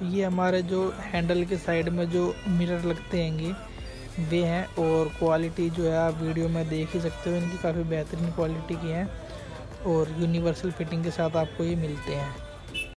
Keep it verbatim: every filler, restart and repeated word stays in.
तो ये हमारे जो हैंडल के साइड में जो मिरर लगते हैंगे वे हैं, और क्वालिटी जो है आप वीडियो में देख ही सकते हो, इनकी काफ़ी बेहतरीन क्वालिटी की है और यूनिवर्सल फिटिंग के साथ आपको ये मिलते हैं।